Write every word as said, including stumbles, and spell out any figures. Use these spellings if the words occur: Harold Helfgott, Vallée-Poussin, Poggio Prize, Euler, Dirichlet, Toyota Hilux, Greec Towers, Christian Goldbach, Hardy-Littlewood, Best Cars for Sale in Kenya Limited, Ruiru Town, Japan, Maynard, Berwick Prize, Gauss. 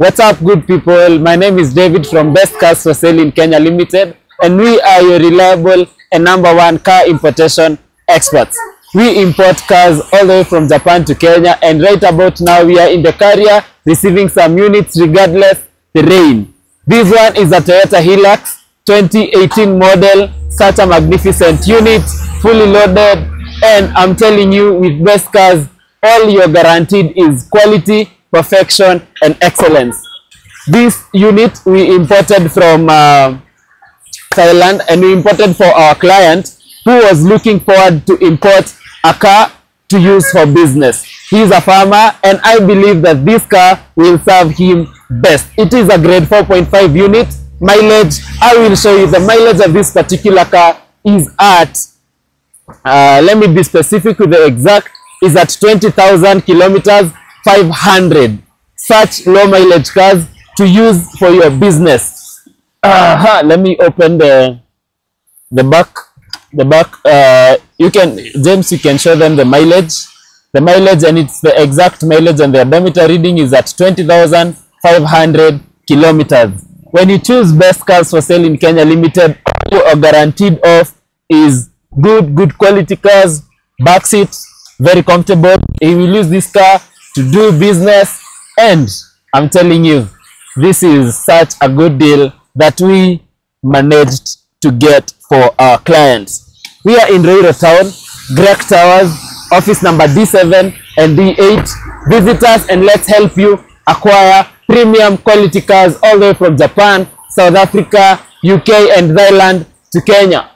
What's up, good people? My name is David from Best Cars for Sale in Kenya Limited, and we are your reliable and number one car importation experts. We import cars all the way from Japan to Kenya, and right about now we are in the carrier receiving some units regardless the rain. This one is a Toyota Hilux twenty eighteen model. Such a magnificent unit, fully loaded, and I'm telling you, with Best Cars, all you're guaranteed is quality, perfection and excellence. This unit we imported from uh, Thailand, and we imported for our client who was looking forward to import a car to use for business. He is a farmer, and I believe that this car will serve him best. It is a grade four point five unit. Mileage, I will show you the mileage of this particular car is at, uh, let me be specific with the exact, is at twenty thousand kilometers five hundred. Such low mileage cars to use for your business. Uh-huh. Let me open the the back the back uh, you can, James, you can show them the mileage the mileage and it's the exact mileage, and the odometer reading is at twenty thousand five hundred kilometers. When you choose Best Cars for Sale in Kenya Limited, all you are guaranteed of is good good quality cars. Back seat very comfortable. You will use this car to do business, and I'm telling you, this is such a good deal that we managed to get for our clients. We are in Ruiru Town, Greec Towers, office number D seven and D eight. Visit us and let's help you acquire premium quality cars all the way from Japan, South Africa, U K and Thailand to Kenya.